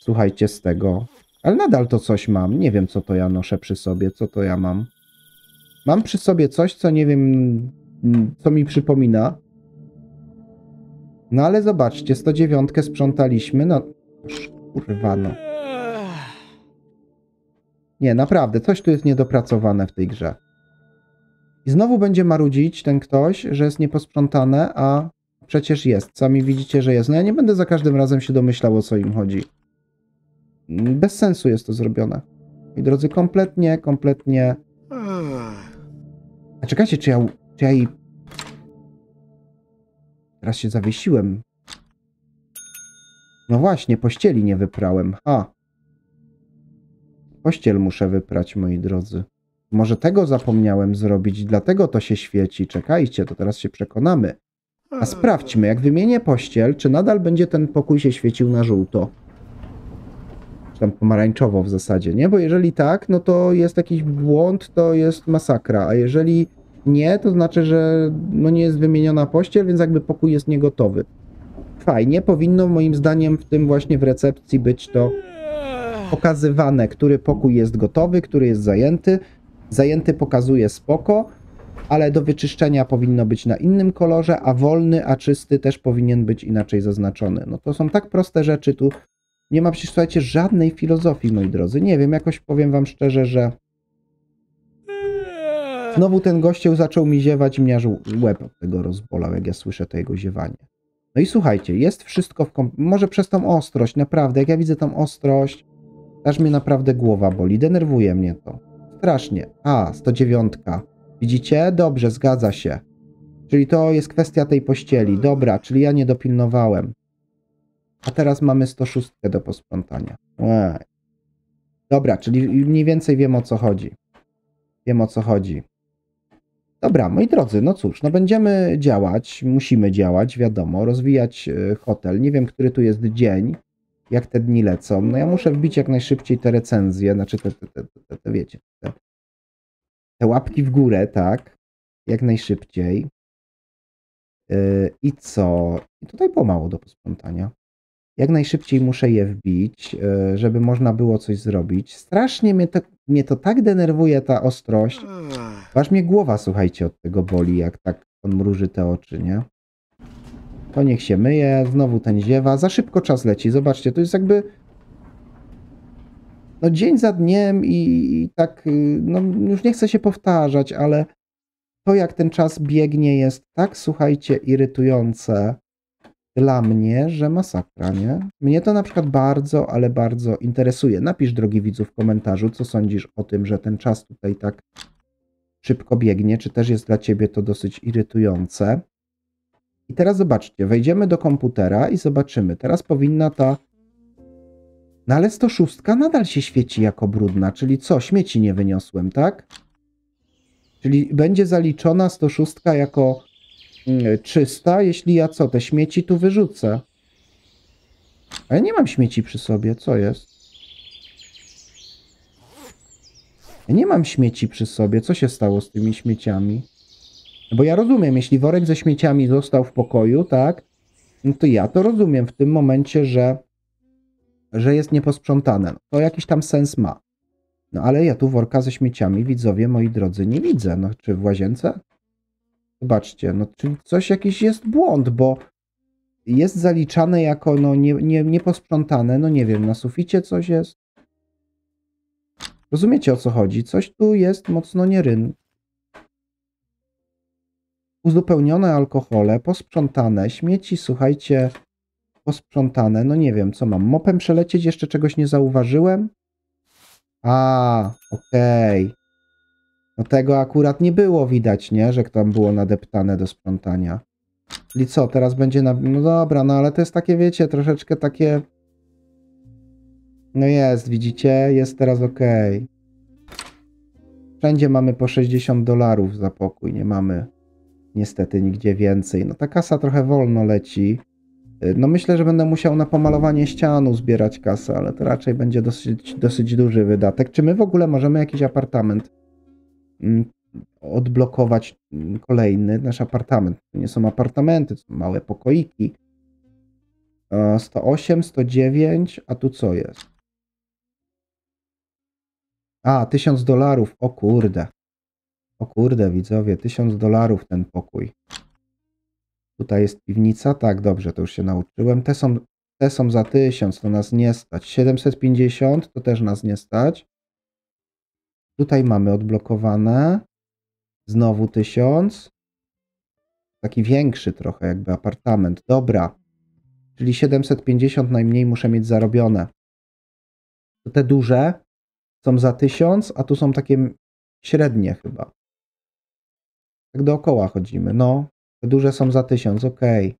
Słuchajcie, z tego. Ale nadal to coś mam, nie wiem, co to ja noszę przy sobie, co to ja mam. Mam przy sobie coś, co nie wiem, co mi przypomina. No ale zobaczcie, 109 sprzątaliśmy, no... Kurwa, no. Nie, naprawdę, coś tu jest niedopracowane w tej grze. I znowu będzie marudzić ten ktoś, że jest nieposprzątane, a przecież jest. Sami widzicie, że jest. No ja nie będę za każdym razem się domyślał, o co im chodzi. Bez sensu jest to zrobione. I drodzy, kompletnie, kompletnie... A czekajcie, czy ja jej... Teraz się zawiesiłem. No właśnie, pościeli nie wyprałem. Ha. Pościel muszę wyprać, moi drodzy. Może tego zapomniałem zrobić, dlatego to się świeci. Czekajcie, to teraz się przekonamy. A sprawdźmy, jak wymienię pościel, czy nadal będzie ten pokój się świecił na żółto. Czy tam pomarańczowo w zasadzie, nie? Bo jeżeli tak, no to jest jakiś błąd, to jest masakra. A jeżeli... Nie, to znaczy, że no nie jest wymieniona pościel, więc jakby pokój jest niegotowy. Fajnie, powinno moim zdaniem w tym właśnie w recepcji być to pokazywane, który pokój jest gotowy, który jest zajęty. Zajęty pokazuje spoko, ale do wyczyszczenia powinno być na innym kolorze, a wolny, a czysty też powinien być inaczej zaznaczony. No to są tak proste rzeczy, tu nie ma przecież, słuchajcie, żadnej filozofii, moi drodzy. Nie wiem, jakoś powiem wam szczerze, że... Znowu ten gościu zaczął mi ziewać i mnie aż łeb od tego rozbolał, jak ja słyszę to jego ziewanie. No i słuchajcie, jest wszystko w może przez tą ostrość, naprawdę, jak ja widzę tą ostrość, aż mnie naprawdę głowa boli, denerwuje mnie to. Strasznie. A, 109. Widzicie? Dobrze, zgadza się. Czyli to jest kwestia tej pościeli. Dobra, czyli ja nie dopilnowałem. A teraz mamy 106 do posprzątania. Ej. Dobra, czyli mniej więcej wiem, o co chodzi. Wiem, o co chodzi. Dobra, moi drodzy, no cóż, no będziemy działać, musimy działać, wiadomo, rozwijać hotel. Nie wiem, który tu jest dzień, jak te dni lecą. No ja muszę wbić jak najszybciej te recenzje, znaczy wiecie, te łapki w górę, tak, jak najszybciej. I co? I tutaj pomału do posprzątania. Jak najszybciej muszę je wbić, żeby można było coś zrobić. Strasznie mnie to tak denerwuje, ta ostrość. Aż mnie głowa, słuchajcie, od tego boli, jak tak on mruży te oczy, nie? To niech się myje, znowu ten ziewa. Za szybko czas leci, zobaczcie, to jest jakby... No dzień za dniem i tak, no już nie chcę się powtarzać, ale to jak ten czas biegnie jest tak, słuchajcie, irytujące dla mnie, że masakra, nie? Mnie to na przykład bardzo, ale bardzo interesuje. Napisz, drogi widzu, w komentarzu, co sądzisz o tym, że ten czas tutaj tak szybko biegnie, czy też jest dla ciebie to dosyć irytujące. I teraz zobaczcie, wejdziemy do komputera i zobaczymy. Teraz powinna ta... No ale 106 nadal się świeci jako brudna, czyli co? Śmieci nie wyniosłem, tak? Czyli będzie zaliczona 106 jako czysta, jeśli ja co? Te śmieci tu wyrzucę. A ja nie mam śmieci przy sobie, co jest? Ja nie mam śmieci przy sobie, co się stało z tymi śmieciami? Bo ja rozumiem, jeśli worek ze śmieciami został w pokoju, tak? No to ja to rozumiem w tym momencie, że jest nieposprzątane. No to jakiś tam sens ma. No ale ja tu worka ze śmieciami, widzowie, moi drodzy, nie widzę. No czy w łazience? Zobaczcie, no czyli coś, jakiś jest błąd, bo jest zaliczane jako no nieposprzątane, no nie wiem, na suficie coś jest. Rozumiecie, o co chodzi? Coś tu jest mocno nieryn. Uzupełnione alkohole, posprzątane, śmieci, słuchajcie, posprzątane, no nie wiem, co mam, mopem przelecieć, jeszcze czegoś nie zauważyłem? A, okej. No tego akurat nie było widać, nie, że tam było nadeptane do sprzątania. Czyli co, teraz będzie, no dobra, no ale to jest takie, wiecie, troszeczkę takie... No jest, widzicie, jest teraz okej. Wszędzie mamy po $60 za pokój, nie mamy niestety nigdzie więcej. No ta kasa trochę wolno leci. No myślę, że będę musiał na pomalowanie ścianu zbierać kasę, ale to raczej będzie dosyć duży wydatek. Czy my w ogóle możemy jakiś apartament odblokować kolejny? Nasz apartament. To nie są apartamenty, to są małe pokoiki. 108, 109, a tu co jest? A, $1000, o kurde. O kurde, widzowie, $1000 ten pokój. Tutaj jest piwnica, tak, dobrze, to już się nauczyłem. Te są za 1000, to nas nie stać. 750, to też nas nie stać. Tutaj mamy odblokowane. Znowu 1000. Taki większy trochę jakby apartament, dobra. Czyli 750 najmniej muszę mieć zarobione. To te duże są za 1000, a tu są takie średnie chyba. Tak dookoła chodzimy, no. Te duże są za 1000, okej.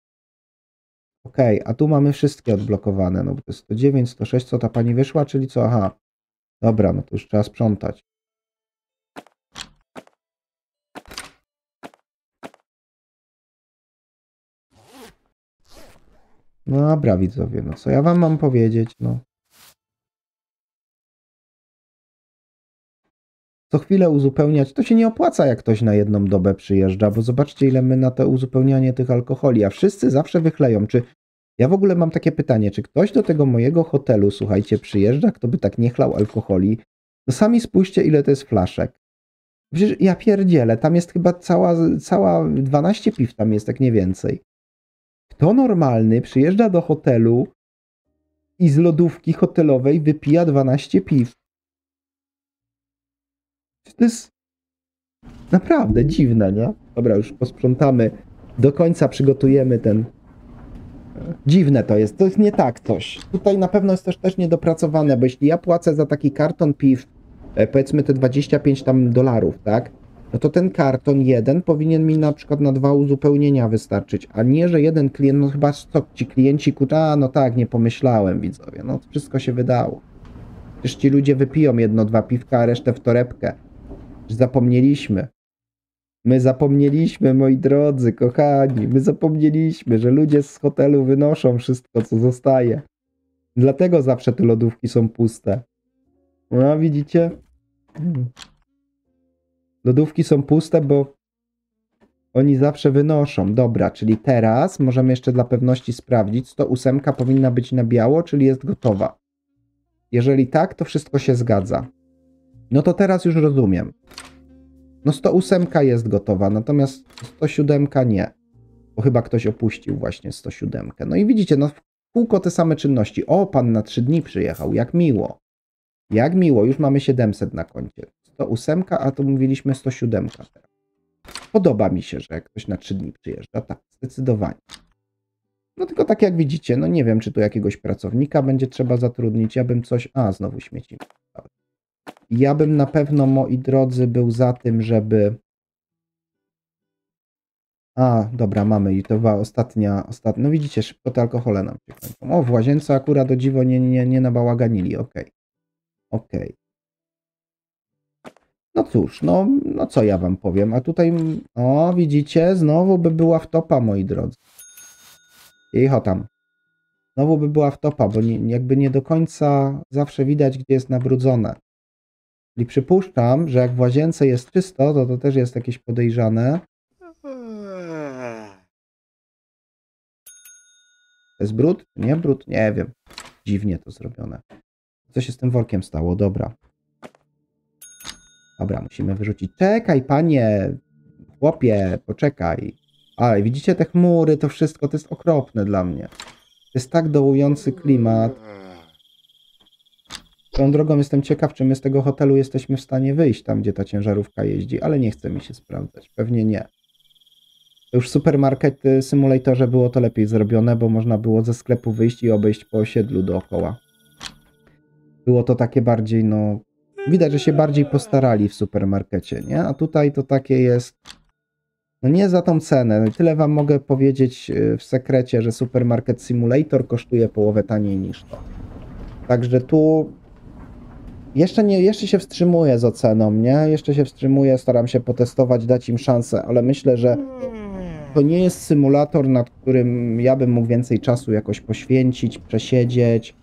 Okej, a tu mamy wszystkie odblokowane, no bo to jest 109, 106, co ta pani wyszła, czyli co, aha. Dobra, no to już trzeba sprzątać. Dobra, widzowie, no co ja wam mam powiedzieć, no. Co chwilę uzupełniać, to się nie opłaca, jak ktoś na jedną dobę przyjeżdża, bo zobaczcie, ile my na to uzupełnianie tych alkoholi, a wszyscy zawsze wychleją. Czy ja w ogóle mam takie pytanie, czy ktoś do tego mojego hotelu, słuchajcie, przyjeżdża, kto by tak nie chlał alkoholi? No sami spójrzcie, ile to jest flaszek. Przecież ja pierdzielę, tam jest chyba cała 12 piw, tam jest, tak nie więcej. Kto normalny przyjeżdża do hotelu i z lodówki hotelowej wypija 12 piw? To jest naprawdę dziwne, nie? Dobra, już posprzątamy. Do końca przygotujemy ten... Dziwne to jest nie tak coś. Tutaj na pewno jest też niedopracowane, bo jeśli ja płacę za taki karton piw, powiedzmy te $25 tam, tak? No to ten karton jeden powinien mi na przykład na 2 uzupełnienia wystarczyć, a nie, że jeden klient, no chyba ci klienci, a no tak, nie pomyślałem, widzowie, no wszystko się wydało. Przecież ci ludzie wypiją 1-2 piwka, a resztę w torebkę. Zapomnieliśmy. My zapomnieliśmy, moi drodzy, kochani. My zapomnieliśmy, że ludzie z hotelu wynoszą wszystko, co zostaje. Dlatego zawsze te lodówki są puste. No, widzicie? Lodówki są puste, bo Oni zawsze wynoszą. Dobra, czyli teraz możemy jeszcze dla pewności sprawdzić. 108 powinna być na biało, czyli jest gotowa. Jeżeli tak, to wszystko się zgadza. No to teraz już rozumiem. No 108 jest gotowa, natomiast 107 nie. Bo chyba ktoś opuścił właśnie 107. No i widzicie, no w kółko te same czynności. O, pan na 3 dni przyjechał, jak miło. Jak miło, już mamy 700 na koncie. 108, a to mówiliśmy 107 teraz. Podoba mi się, że ktoś na 3 dni przyjeżdża, tak, zdecydowanie. No tylko tak jak widzicie, no nie wiem, czy tu jakiegoś pracownika będzie trzeba zatrudnić. Ja bym coś... A, znowu śmieci. Ja bym na pewno, moi drodzy, był za tym, żeby... A, dobra, mamy i to była ostatnia... No widzicie, szybko te alkohole nam się kończą. O, w łazience akurat do dziwo nie nabałaganili, okej. Okej. No cóż, no co ja wam powiem, a tutaj, o widzicie, znowu by była wtopa, moi drodzy. Icho tam. Znowu by była wtopa, bo jakby nie do końca zawsze widać, gdzie jest nabrudzone. Czyli przypuszczam, że jak w łazience jest czysto, to też jest jakieś podejrzane. To jest brud? Nie brud? Nie wiem. Dziwnie to zrobione. Co się z tym workiem stało? Dobra. Dobra, musimy wyrzucić. Czekaj, panie, chłopie, poczekaj. Ale widzicie te chmury, to wszystko, to jest okropne dla mnie. To jest tak dołujący klimat. Tą drogą jestem ciekaw, czy my z tego hotelu jesteśmy w stanie wyjść tam, gdzie ta ciężarówka jeździ, ale nie chce mi się sprawdzać. Pewnie nie. To już w Supermarket Simulatorze było to lepiej zrobione, bo można było ze sklepu wyjść i obejść po osiedlu dookoła. Było to takie bardziej, no... Widać, że się bardziej postarali w supermarkecie, nie? A tutaj to takie jest... No nie za tą cenę. Tyle wam mogę powiedzieć w sekrecie, że Supermarket Simulator kosztuje połowę taniej niż to. Także tu... Jeszcze się wstrzymuję z oceną, nie? Jeszcze się wstrzymuję, staram się potestować, dać im szansę, ale myślę, że to nie jest symulator, nad którym ja bym mógł więcej czasu jakoś poświęcić, przesiedzieć.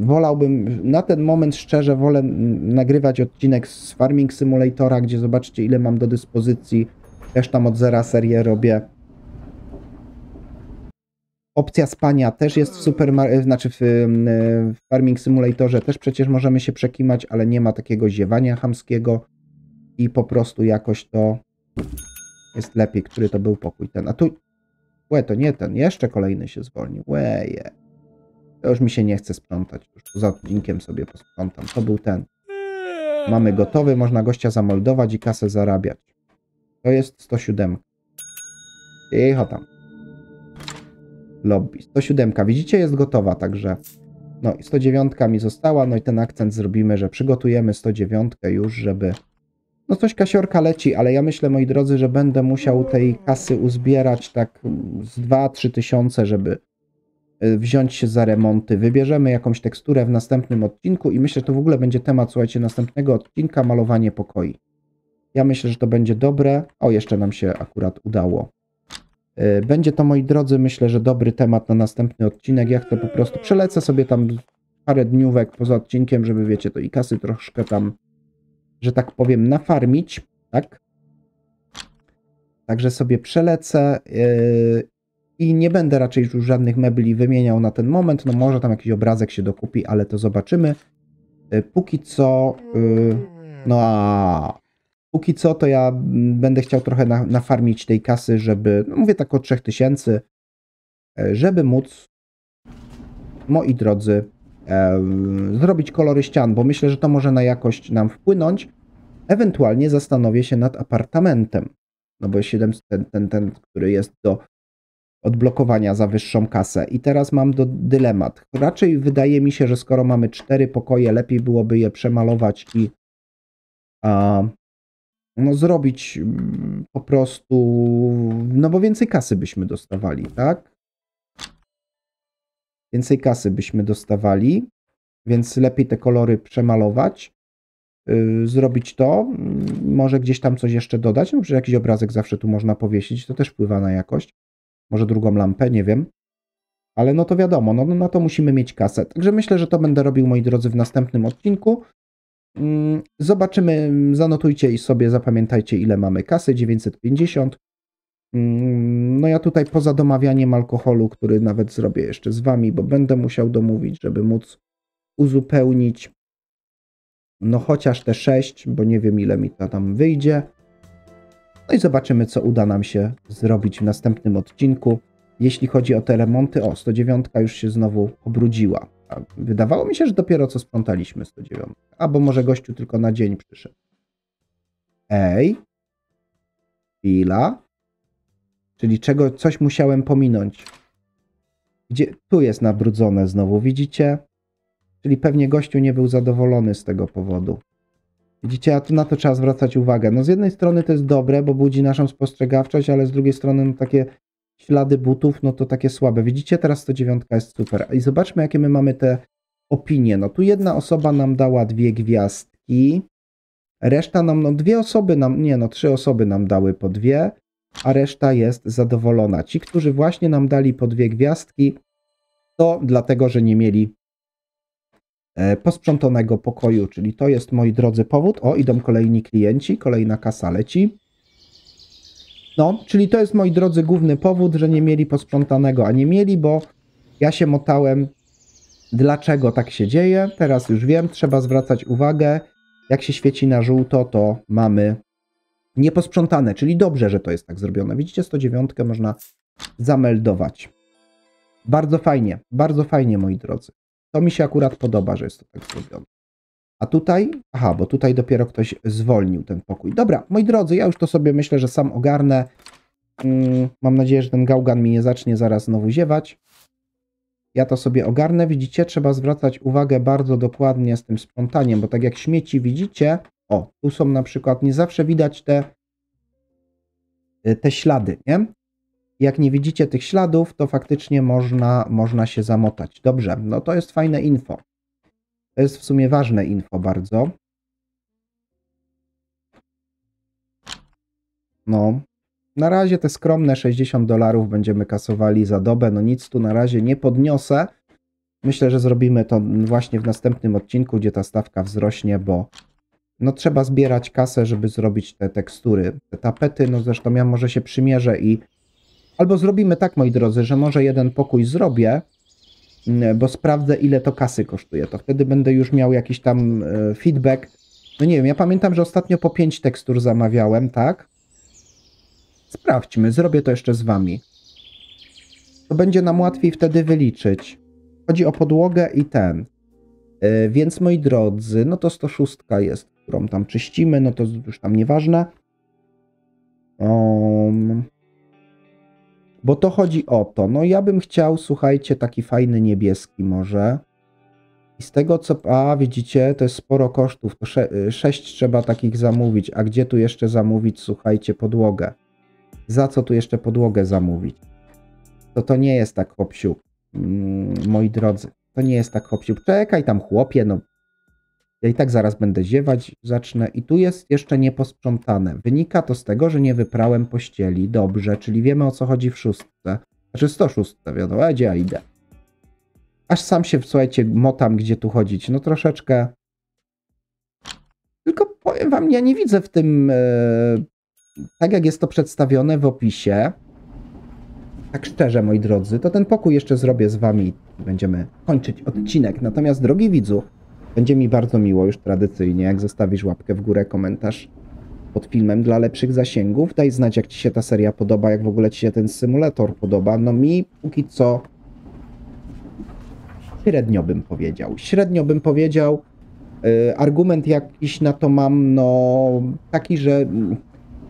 Wolałbym, na ten moment szczerze wolę nagrywać odcinek z Farming Simulatora, gdzie zobaczcie, ile mam do dyspozycji. Też tam od zera serię robię. Opcja spania też jest w Farming Simulatorze. Też przecież możemy się przekimać, ale nie ma takiego ziewania chamskiego. I po prostu jakoś to jest lepiej, który to był pokój ten. A tu... Łe, to nie ten. Jeszcze kolejny się zwolnił. Łeje. To już mi się nie chce sprzątać. Już za odcinkiem sobie posprzątam. To był ten. Mamy gotowy, można gościa zamoldować i kasę zarabiać. To jest 107. Cicho tam. Lobby. 107. Widzicie, jest gotowa, także... No i 109 mi została, no i ten akcent zrobimy, że przygotujemy 109 już, żeby... No coś kasiorka leci, ale ja myślę, moi drodzy, że będę musiał tej kasy uzbierać tak z 2-3 tysiące, żeby... wziąć się za remonty. Wybierzemy jakąś teksturę w następnym odcinku i myślę, że to w ogóle będzie temat, słuchajcie, następnego odcinka, malowanie pokoi. Ja myślę, że to będzie dobre. O, jeszcze nam się akurat udało. Będzie to, moi drodzy, myślę, że dobry temat na następny odcinek. Ja chcę po prostu, przelecę sobie tam parę dniówek poza odcinkiem, żeby, wiecie, to i kasy troszkę tam, że tak powiem, nafarmić, tak? Także sobie przelecę i nie będę raczej już żadnych mebli wymieniał na ten moment. No może tam jakiś obrazek się dokupi, ale to zobaczymy. Póki co... Póki co to ja będę chciał trochę nafarmić tej kasy, żeby... No mówię tak o 3000. Żeby móc, moi drodzy, zrobić kolory ścian, bo myślę, że to może na jakość nam wpłynąć. Ewentualnie zastanowię się nad apartamentem. No bo 700, ten który jest do... odblokowania za wyższą kasę. I teraz mam dylemat. Raczej wydaje mi się, że skoro mamy 4 pokoje, lepiej byłoby je przemalować i zrobić po prostu, no bo więcej kasy byśmy dostawali, tak? Więcej kasy byśmy dostawali, więc lepiej te kolory przemalować, zrobić to, może gdzieś tam coś jeszcze dodać, no, że jakiś obrazek zawsze tu można powiesić, to też wpływa na jakość. Może drugą lampę, nie wiem. Ale no to wiadomo, no na to musimy mieć kasę. Także myślę, że to będę robił, moi drodzy, w następnym odcinku. Zobaczymy, zanotujcie i sobie zapamiętajcie, ile mamy kasy. 950. No ja tutaj poza domawianiem alkoholu, który nawet zrobię jeszcze z wami, bo będę musiał domówić, żeby móc uzupełnić no chociaż te 6, bo nie wiem ile mi to tam wyjdzie. No i zobaczymy, co uda nam się zrobić w następnym odcinku. Jeśli chodzi o te remonty, o 109 już się znowu obrudziła. Wydawało mi się, że dopiero co sprzątaliśmy 109. Albo może gościu tylko na dzień przyszedł. Ej. Chwila. Czyli coś musiałem pominąć. Gdzie? Tu jest nabrudzone znowu, widzicie? Czyli pewnie gościu nie był zadowolony z tego powodu. Widzicie, a tu na to trzeba zwracać uwagę. No z jednej strony to jest dobre, bo budzi naszą spostrzegawczość, ale z drugiej strony no, takie ślady butów, no to takie słabe. Widzicie, teraz 109 jest super. I zobaczmy, jakie my mamy te opinie. No tu jedna osoba nam dała 2 gwiazdki. Reszta nam, no 3 osoby nam dały po 2, a reszta jest zadowolona. Ci, którzy właśnie nam dali po 2 gwiazdki, to dlatego, że nie mieli posprzątanego pokoju, czyli to jest, moi drodzy, powód. O, idą kolejni klienci, kolejna kasa leci. No, czyli to jest, moi drodzy, główny powód, że nie mieli posprzątanego, a nie mieli, bo ja się motałem, dlaczego tak się dzieje. Teraz już wiem, trzeba zwracać uwagę. Jak się świeci na żółto, to mamy nieposprzątane, czyli dobrze, że to jest tak zrobione. Widzicie, 109 można zameldować. Bardzo fajnie, moi drodzy. To mi się akurat podoba, że jest to tak zrobione. A tutaj? Aha, bo tutaj dopiero ktoś zwolnił ten pokój. Dobra, moi drodzy, ja już to sobie myślę, że sam ogarnę. Mam nadzieję, że ten gałgan mi nie zacznie zaraz znowu ziewać. Ja to sobie ogarnę. Widzicie, trzeba zwracać uwagę bardzo dokładnie z tym sprzątaniem, bo tak jak śmieci widzicie, o, tu są na przykład, nie zawsze widać te ślady, nie? Jak nie widzicie tych śladów, to faktycznie można się zamotać. Dobrze, no to jest fajne info. To jest w sumie ważne info bardzo. No, na razie te skromne $60 będziemy kasowali za dobę. No nic tu na razie nie podniosę. Myślę, że zrobimy to właśnie w następnym odcinku, gdzie ta stawka wzrośnie, bo no trzeba zbierać kasę, żeby zrobić te tekstury, te tapety. No zresztą ja może się przymierzę i albo zrobimy tak, moi drodzy, że może jeden pokój zrobię, bo sprawdzę, ile to kasy kosztuje. To wtedy będę już miał jakiś tam feedback. No nie wiem, ja pamiętam, że ostatnio po 5 tekstur zamawiałem, tak? Sprawdźmy, zrobię to jeszcze z wami. To będzie nam łatwiej wtedy wyliczyć. Chodzi o podłogę i ten. Więc, moi drodzy, no to 106 jest, którą tam czyścimy, no to już tam nieważne. Bo to chodzi o to. No ja bym chciał, słuchajcie, taki fajny niebieski może. I z tego co... A, widzicie, to jest sporo kosztów. To 6 trzeba takich zamówić. A gdzie tu jeszcze zamówić, słuchajcie, podłogę? Za co tu jeszcze podłogę zamówić? To nie jest tak hopsiu, moi drodzy. To nie jest tak hopsiu. Czekaj tam, chłopie, no. Ja i tak zaraz będę ziewać, zacznę. I tu jest jeszcze nieposprzątane. Wynika to z tego, że nie wyprałem pościeli. Dobrze, czyli wiemy, o co chodzi w 6. Znaczy 106, wiadomo, a gdzie ja idę. Aż sam się, słuchajcie, motam, gdzie tu chodzić. No troszeczkę. Tylko powiem wam, ja nie widzę w tym, tak jak jest to przedstawione w opisie. Tak szczerze, moi drodzy, to ten pokój jeszcze zrobię z wami. Będziemy kończyć odcinek. Natomiast, drogi widzu, będzie mi bardzo miło już tradycyjnie, jak zostawisz łapkę w górę, komentarz pod filmem dla lepszych zasięgów. Daj znać, jak ci się ta seria podoba, jak w ogóle ci się ten symulator podoba. No mi póki co średnio bym powiedział. Średnio bym powiedział. Argument jakiś na to mam, no taki, że...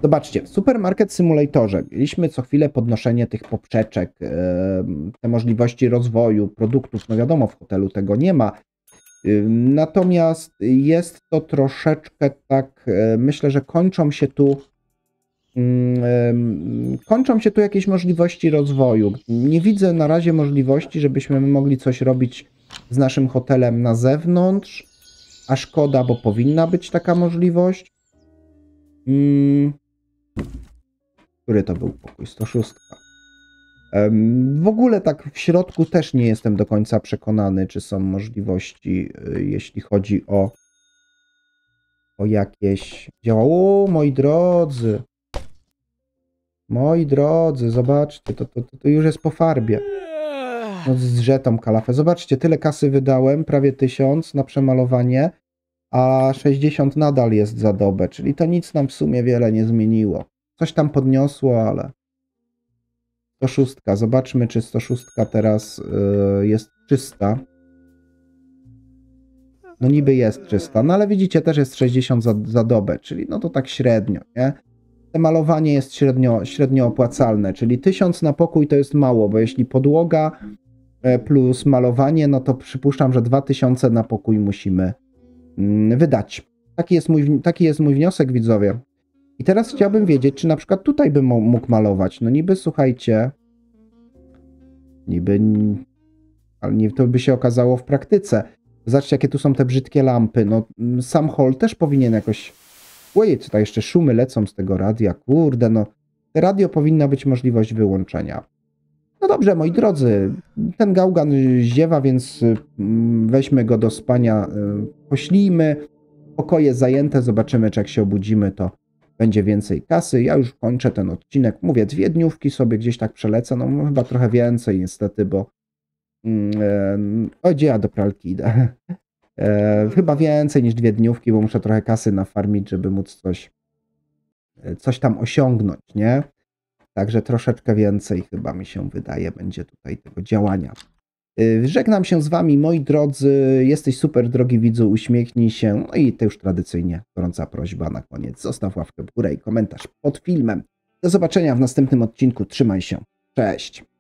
Zobaczcie, w Supermarket Simulatorze mieliśmy co chwilę podnoszenie tych poprzeczek, te możliwości rozwoju produktów. No wiadomo, w hotelu tego nie ma. Natomiast jest to troszeczkę tak, myślę, że kończą się tu jakieś możliwości rozwoju. Nie widzę na razie możliwości, żebyśmy mogli coś robić z naszym hotelem na zewnątrz, a szkoda, bo powinna być taka możliwość. Który to był pokój? 106. W ogóle tak w środku też nie jestem do końca przekonany, czy są możliwości, jeśli chodzi o jakieś... Moi drodzy! Moi drodzy, zobaczcie, to już jest po farbie. No zrze tą kalafę. Zobaczcie, tyle kasy wydałem, prawie 1000 na przemalowanie, a 60 nadal jest za dobę, czyli to nic nam w sumie wiele nie zmieniło. Coś tam podniosło, ale... 106. Zobaczmy, czy 106 teraz jest czysta. No niby jest czysta, no ale widzicie, też jest 60 za dobę, czyli no to tak średnio, nie? Te malowanie jest średnio opłacalne, czyli 1000 na pokój to jest mało, bo jeśli podłoga plus malowanie, no to przypuszczam, że 2000 na pokój musimy wydać. Taki jest mój wniosek, widzowie. I teraz chciałbym wiedzieć, czy na przykład tutaj bym mógł malować. No niby, słuchajcie, niby, ale nie, to by się okazało w praktyce. Zobaczcie, jakie tu są te brzydkie lampy. No sam hall też powinien jakoś... Ojej, tutaj jeszcze szumy lecą z tego radia. Kurde, no. Radio powinna być możliwość wyłączenia. No dobrze, moi drodzy. Ten gałgan ziewa, więc weźmy go do spania. Poślijmy. Pokoje zajęte. Zobaczymy, czy jak się obudzimy, to będzie więcej kasy. Ja już kończę ten odcinek. Mówię, 2 dniówki sobie gdzieś tak przelecę. No chyba trochę więcej niestety, bo... O, gdzie ja do pralki idę? Chyba więcej niż 2 dniówki, bo muszę trochę kasy nafarmić, żeby móc coś tam osiągnąć, nie? Także troszeczkę więcej chyba mi się wydaje będzie tutaj tego działania. Żegnam się z wami, moi drodzy. Jesteś super, drogi widzu, uśmiechnij się. No i to już tradycyjnie gorąca prośba na koniec. Zostaw łapkę w górę i komentarz pod filmem. Do zobaczenia w następnym odcinku. Trzymaj się. Cześć!